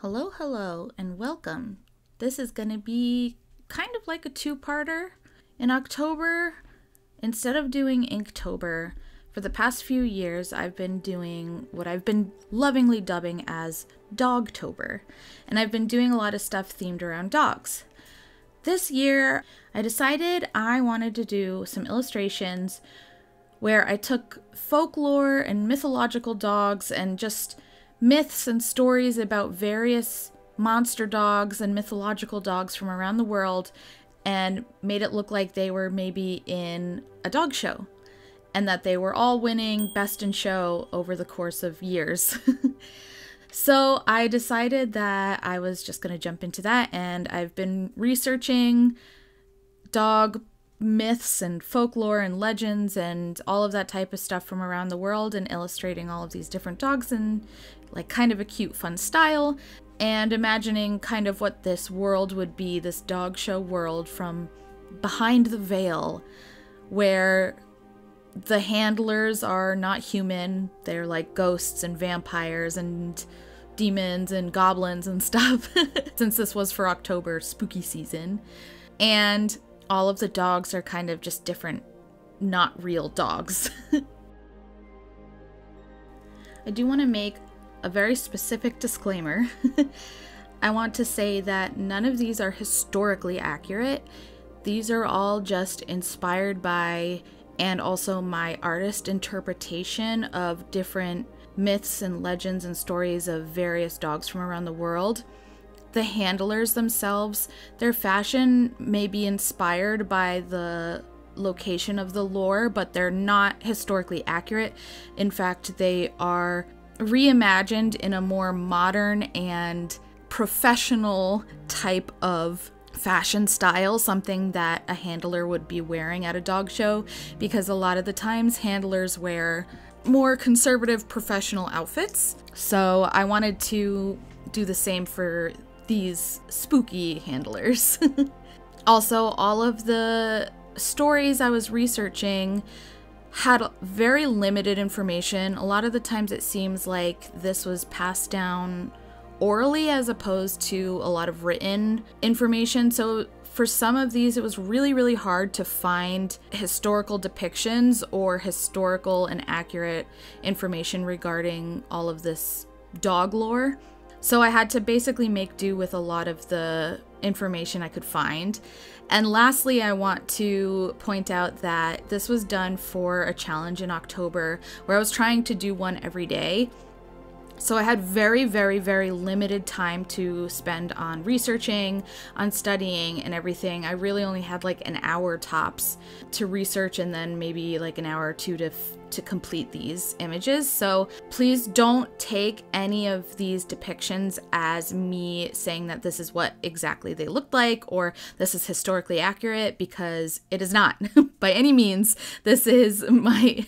Hello, hello, and welcome. This is going to be kind of like a two-parter. In October, instead of doing Inktober, for the past few years I've been doing what I've been lovingly dubbing as Dogtober, and I've been doing a lot of stuff themed around dogs. This year, I decided I wanted to do some illustrations where I took folklore and mythological dogs and just myths and stories about various monster dogs and mythological dogs from around the world and made it look like they were maybe in a dog show and that they were all winning best in show over the course of years. So I decided that I was just going to jump into that, and I've been researching dog myths and folklore and legends and all of that type of stuff from around the world and illustrating all of these different dogs in like kind of a cute fun style and imagining kind of what this world would be, this dog show world from behind the veil where the handlers are not human, they're like ghosts and vampires and demons and goblins and stuff since this was for October spooky season, and all of the dogs are kind of just different, not real dogs. I do want to make a very specific disclaimer. I want to say that none of these are historically accurate. These are all just inspired by and also my artist interpretation of different myths and legends and stories of various dogs from around the world. The handlers themselves, their fashion may be inspired by the location of the lore, but they're not historically accurate. In fact, they are reimagined in a more modern and professional type of fashion style, something that a handler would be wearing at a dog show, because a lot of the times handlers wear more conservative professional outfits. So I wanted to do the same for these spooky handlers. Also, all of the stories I was researching had very limited information. A lot of the times it seems like this was passed down orally as opposed to a lot of written information. So for some of these, it was really, really hard to find historical depictions or historical and accurate information regarding all of this dog lore. So I had to basically make do with a lot of the information I could find. And lastly, I want to point out that this was done for a challenge in October where I was trying to do one every day. So I had very, very, very limited time to spend on researching, on studying and everything. I really only had like an hour tops to research and then maybe like an hour or two to complete these images. So please don't take any of these depictions as me saying that this is what exactly they looked like or this is historically accurate, because it is not by any means. This is my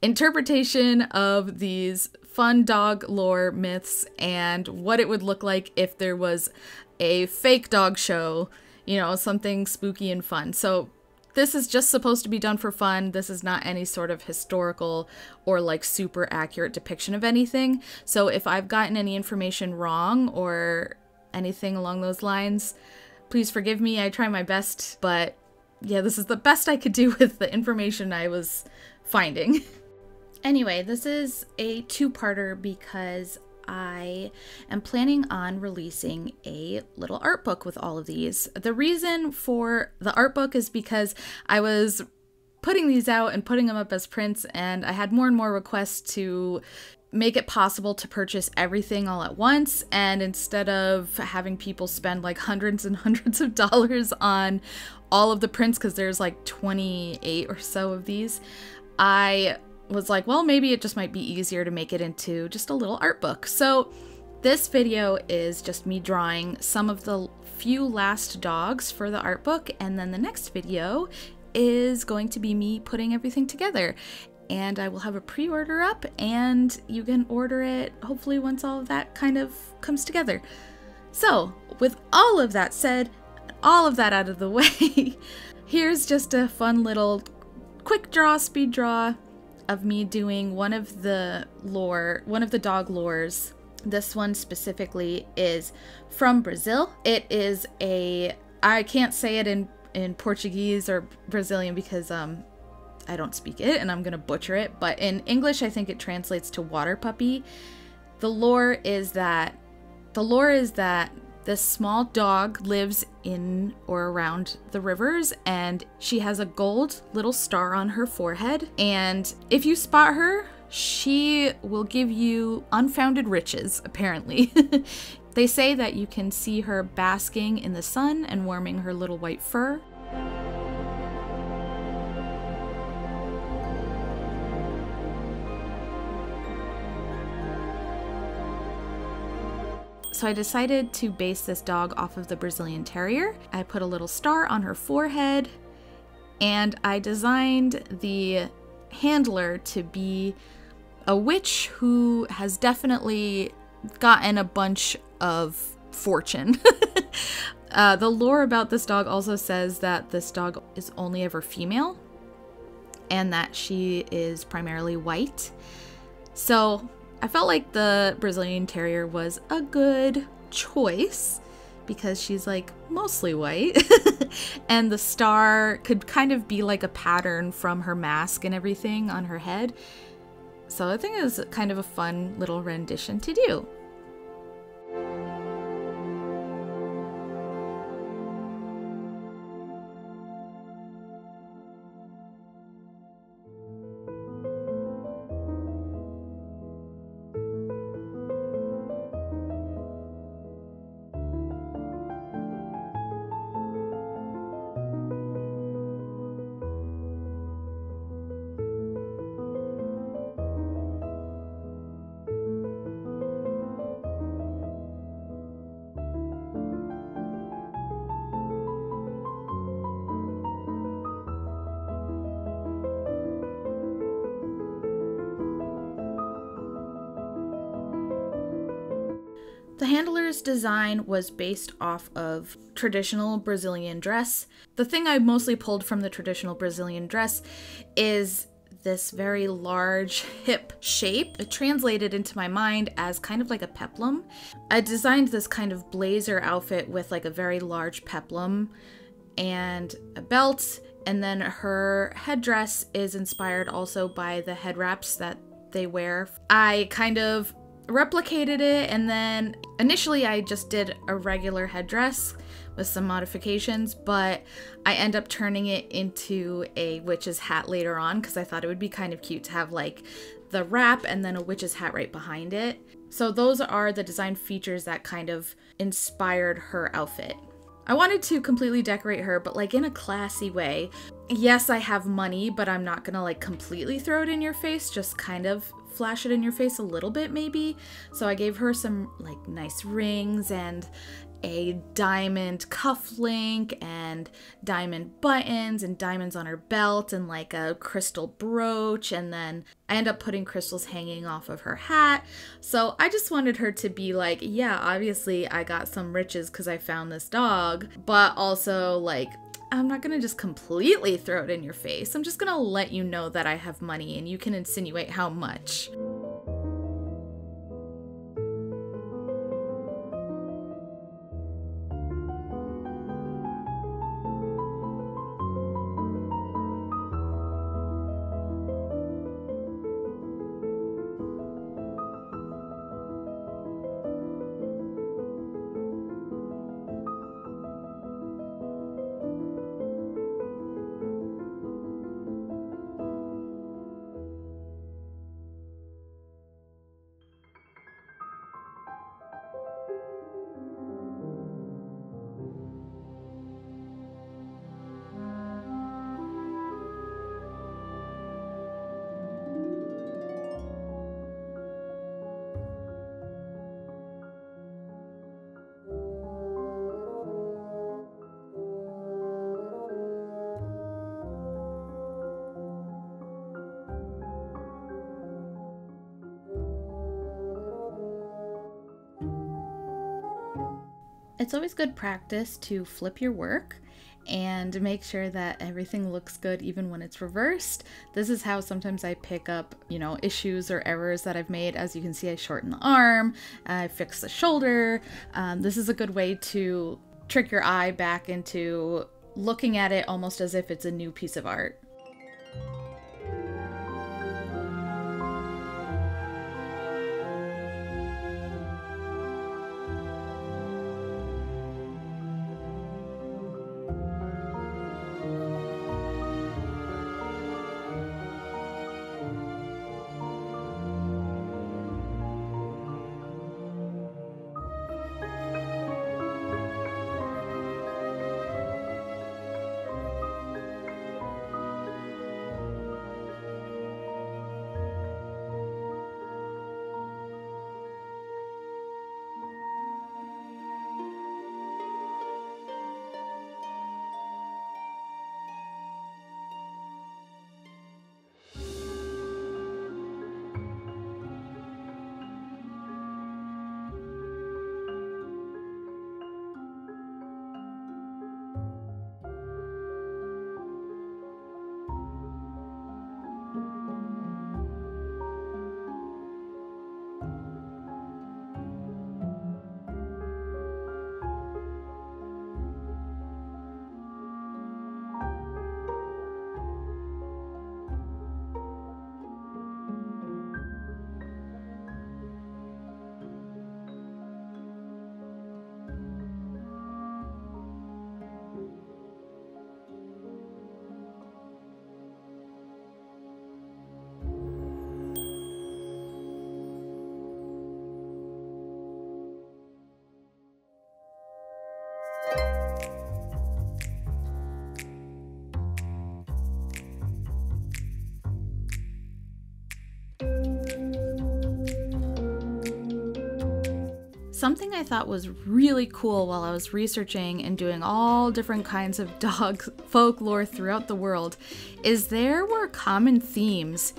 interpretation of these fun dog lore myths and what it would look like if there was a fake dog show, you know, something spooky and fun. So this is just supposed to be done for fun. This is not any sort of historical or like super accurate depiction of anything. So if I've gotten any information wrong or anything along those lines, please forgive me. I try my best, but yeah, this is the best I could do with the information I was finding. Anyway, this is a two-parter because I am planning on releasing a little art book with all of these. The reason for the art book is because I was putting these out and putting them up as prints, and I had more and more requests to make it possible to purchase everything all at once, and instead of having people spend like hundreds and hundreds of dollars on all of the prints, because there's like 28 or so of these, I was like, well, maybe it just might be easier to make it into just a little art book. So this video is just me drawing some of the few last dogs for the art book, and then the next video is going to be me putting everything together. And I will have a pre-order up, and you can order it hopefully once all of that kind of comes together. So with all of that said, all of that out of the way, here's just a fun little quick draw, speed draw of me doing one of the dog lores This one specifically is from Brazil. It is a, I can't say it in Portuguese or Brazilian because I don't speak it and I'm gonna butcher it, but in English I think it translates to water puppy. The lore is that this small dog lives in or around the rivers, and she has a gold little star on her forehead, and if you spot her, she will give you unfounded riches, apparently. They say that you can see her basking in the sun and warming her little white fur. So I decided to base this dog off of the Brazilian Terrier. I put a little star on her forehead, and I designed the handler to be a witch who has definitely gotten a bunch of fortune. The lore about this dog also says that this dog is only ever female and that she is primarily white. So I felt like the Brazilian Terrier was a good choice because she's like mostly white and the star could kind of be like a pattern from her mask and everything on her head. So I think it was kind of a fun little rendition to do. The handler's design was based off of traditional Brazilian dress. The thing I mostly pulled from the traditional Brazilian dress is this very large hip shape. It translated into my mind as kind of like a peplum. I designed this kind of blazer outfit with like a very large peplum and a belt, and then her headdress is inspired also by the head wraps that they wear. I kind of replicated it, and then initially I just did a regular headdress with some modifications, but I end up turning it into a witch's hat later on because I thought it would be kind of cute to have like the wrap and then a witch's hat right behind it. So those are the design features that kind of inspired her outfit. I wanted to completely decorate her, but like in a classy way. Yes, I have money, but I'm not gonna like completely throw it in your face, just kind of flash it in your face a little bit maybe. So I gave her some like nice rings and a diamond cufflink and diamond buttons and diamonds on her belt and like a crystal brooch, and then I end up putting crystals hanging off of her hat. So I just wanted her to be like, yeah, obviously I got some riches because I found this dog, but also like I'm not gonna just completely throw it in your face. I'm just gonna let you know that I have money and you can insinuate how much. It's always good practice to flip your work and make sure that everything looks good even when it's reversed. This is how sometimes I pick up, you know, issues or errors that I've made. As you can see, I shorten the arm, I fix the shoulder. This is a good way to trick your eye back into looking at it almost as if it's a new piece of art. Something I thought was really cool while I was researching and doing all different kinds of dog folklore throughout the world is there were common themes.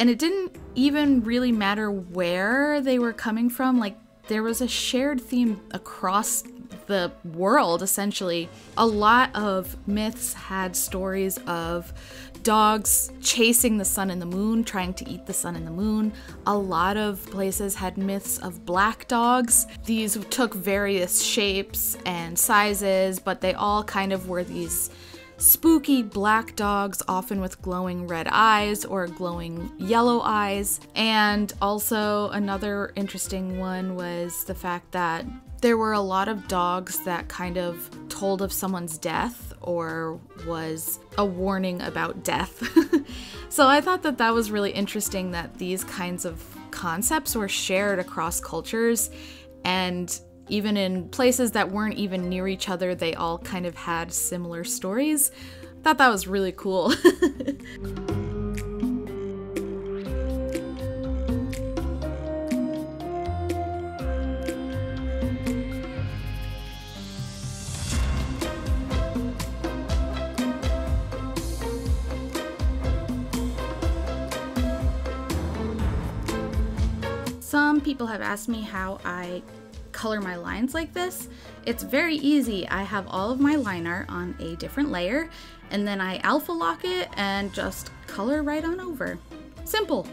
And it didn't even really matter where they were coming from. Like, there was a shared theme across the world, essentially. A lot of myths had stories of dogs chasing the sun and the moon, trying to eat the sun and the moon. A lot of places had myths of black dogs. These took various shapes and sizes, but they all kind of were these spooky black dogs, often with glowing red eyes or glowing yellow eyes. And also another interesting one was the fact that there were a lot of dogs that kind of told of someone's death or was a warning about death. So I thought that that was really interesting, that these kinds of concepts were shared across cultures, and even in places that weren't even near each other, they all kind of had similar stories. I thought that was really cool. Some people have asked me how I color my lines like this. It's very easy. I have all of my line art on a different layer, and then I alpha lock it and just color right on over. Simple.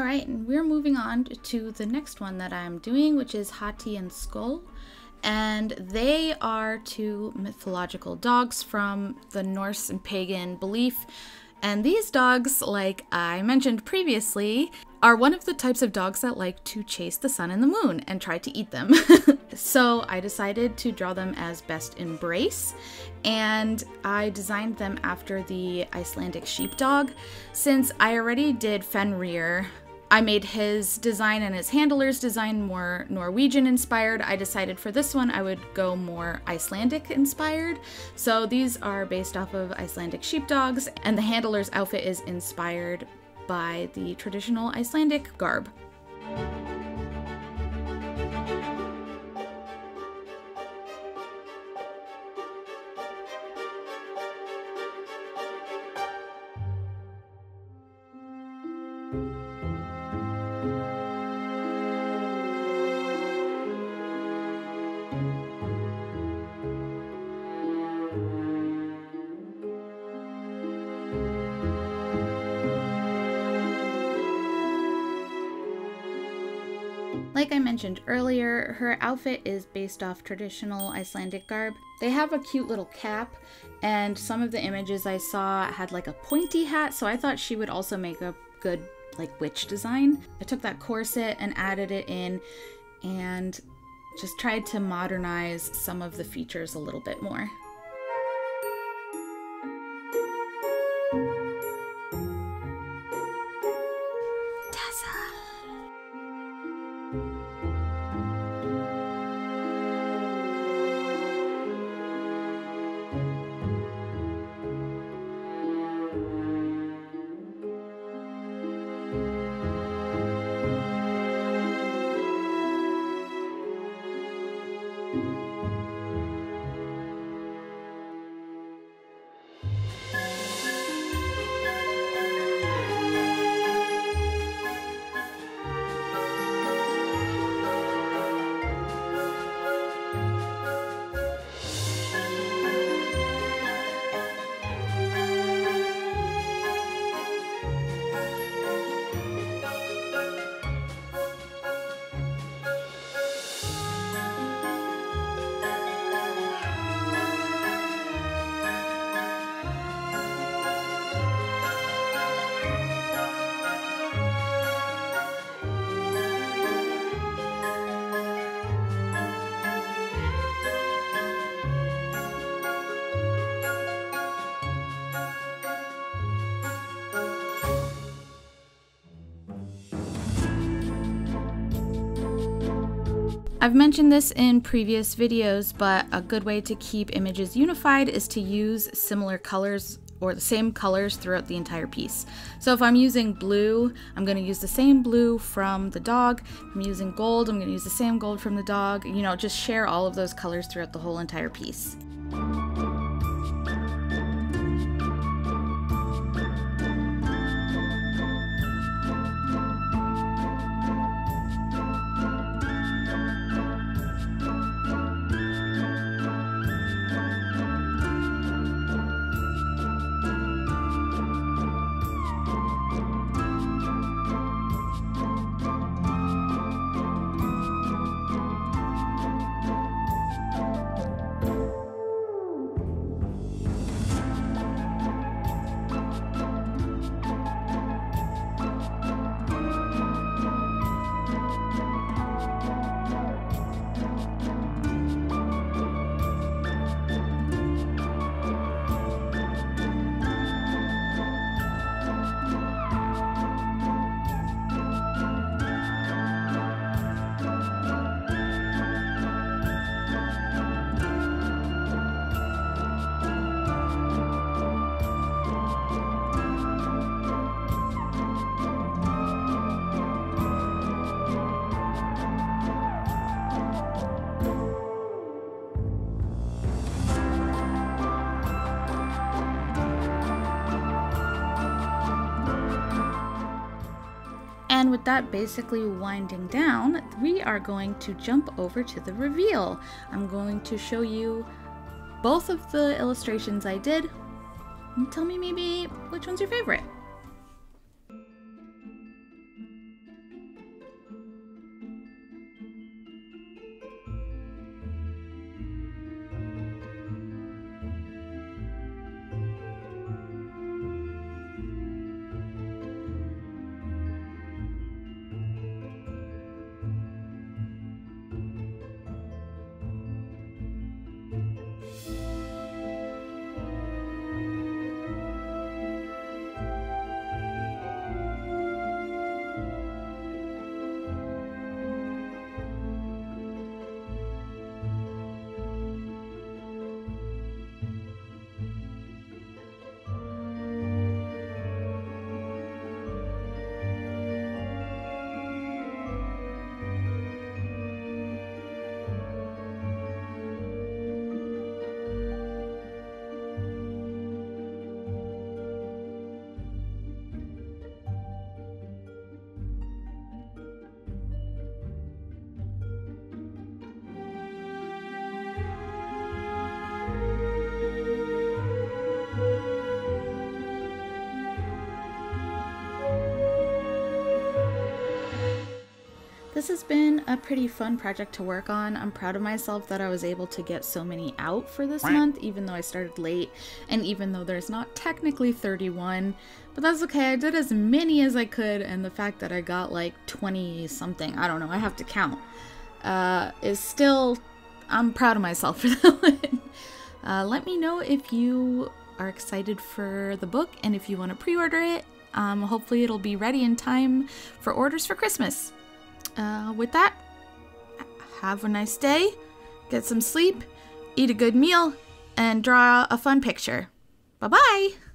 All right, and we're moving on to the next one that I'm doing, which is Hati and Skoll. And they are two mythological dogs from the Norse and pagan belief. And these dogs, like I mentioned previously, are one of the types of dogs that like to chase the sun and the moon and try to eat them. So I decided to draw them as best embrace, and I designed them after the Icelandic sheepdog. Since I already did Fenrir, I made his design and his handler's design more Norwegian inspired. I decided for this one I would go more Icelandic inspired. So these are based off of Icelandic sheepdogs, and the handler's outfit is inspired by the traditional Icelandic garb. Like I mentioned earlier, her outfit is based off traditional Icelandic garb. They have a cute little cap, and some of the images I saw had like a pointy hat, so I thought she would also make a good like witch design. I took that corset and added it in and just tried to modernize some of the features a little bit more. I've mentioned this in previous videos, but a good way to keep images unified is to use similar colors or the same colors throughout the entire piece. So if I'm using blue, I'm going to use the same blue from the dog. If I'm using gold, I'm going to use the same gold from the dog. You know, just share all of those colors throughout the whole entire piece. And with that basically winding down, we are going to jump over to the reveal. I'm going to show you both of the illustrations I did, and tell me maybe which one's your favorite. This has been a pretty fun project to work on. I'm proud of myself that I was able to get so many out for this month, even though I started late, and even though there's not technically 31, but that's okay. I did as many as I could, and the fact that I got like 20 something, I don't know, I have to count, is still, I'm proud of myself for that one. Let me know if you are excited for the book and if you want to pre-order it. Hopefully it'll be ready in time for orders for Christmas. With that, have a nice day, get some sleep, eat a good meal, and draw a fun picture. Bye-bye!